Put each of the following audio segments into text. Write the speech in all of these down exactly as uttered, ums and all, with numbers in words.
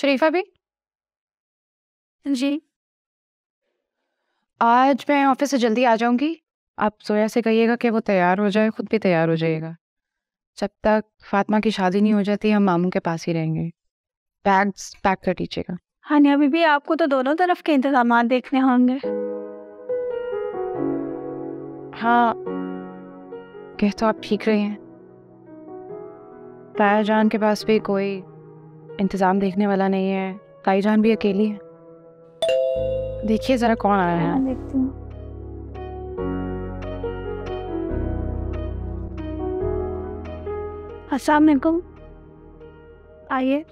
शरीफा भी जी। आज मैं ऑफिस से जल्दी आ जाऊंगी। आप सोया से कहिएगा कि वो तैयार हो जाए, खुद भी तैयार हो जाएगा। जब तक फातिमा की शादी नहीं हो जाती हम मामू के पास ही रहेंगे। बैग्स पैक कर दीजिएगा। हाँ अभी भी आपको तो दोनों तरफ के इंतजाम देखने होंगे। हाँ कह तो आप ठीक रहे हैं। ताया जान के पास भी कोई इंतज़ाम देखने वाला नहीं है। ताई जान भी अकेली है। देखिए जरा कौन आ रहा है। देखती हूँ। अस्सलाम वालेकुम, आइए।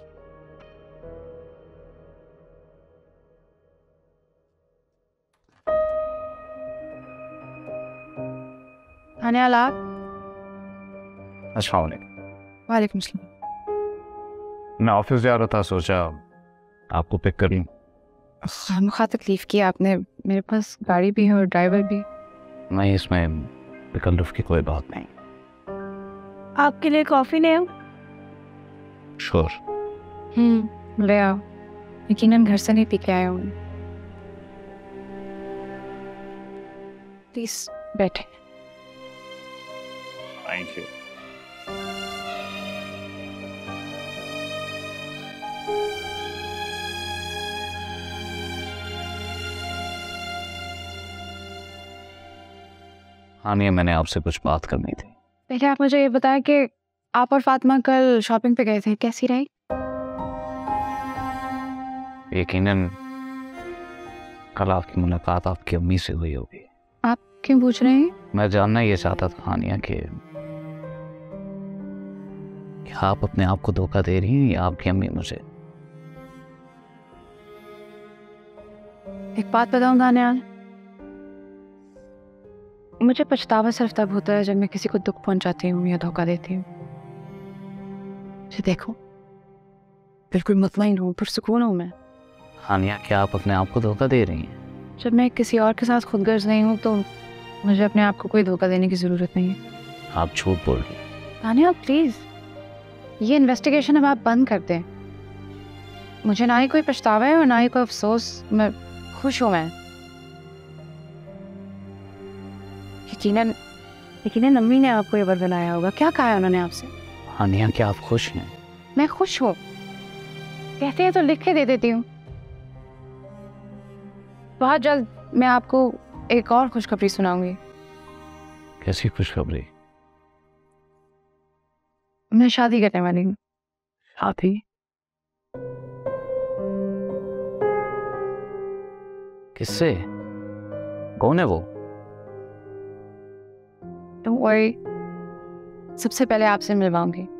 खाने वाला आप? अच्छा वालेकुम सलाम। मैं ऑफिस जा रहा था, सोचा आपको पिक कर लूँ। हम खा तकलीफ की आपने, मेरे पास गाड़ी भी है और ड्राइवर भी। नहीं इसमें तकल्लुफ़ की कोई बात नहीं। आपके लिए कॉफ़ी ले आओ। श्योर। हम्म ले आओ, लेकिन हम घर से नहीं पी के आए हूँ। प्लीज़ बैठे। Thank you. आनिया मैंने आपसे कुछ बात करनी थी। पहले आप मुझे ये बताएं कि आप और फातिमा कल शॉपिंग पे गए थे, कैसी रही? यकीनन कल आपकी मुलाकात आपकी अम्मी से हुई होगी। आप क्यों पूछ रहे हैं? मैं जानना ये चाहता था आनिया के आप अपने आप को धोखा दे रही हैं या आपकी अम्मी मुझे। एक बात बताऊं आनिया, मुझे पछतावा सिर्फ तब होता है जब मैं किसी को दुख पहुंचाती हूँ या धोखा देती हूँ। मुझे देखो बिल्कुल मुतमईन हूँ, पुरसुकून हूँ मैं। हानिया क्या आप अपने आप को धोखा दे रही हैं? जब मैं किसी और के साथ खुदगर्ज नहीं हूँ तो मुझे अपने आप को कोई धोखा देने की ज़रूरत नहीं है। आप झूठ बोल रही हैं हानिया। प्लीज़ ये इन्वेस्टिगेशन अब आप बंद कर दें। मुझे ना ही कोई पछतावा है और ना ही कोई अफसोस, मैं खुश हूँ। मैं यकीनन यकीनन अम्मी ने आपको ये वर बनाया होगा। क्या कहा है उन्होंने आपसे? हानिया क्या आप खुश हैं? मैं खुश हूँ, कहते हैं तो लिख के दे देती हूँ। बहुत जल्द मैं आपको एक और खुशखबरी सुनाऊंगी। कैसी खुशखबरी? मैं शादी करने वाली हूँ। शादी? किससे? कौन है वो? Don't worry, सबसे पहले आपसे मिलवाऊंगी।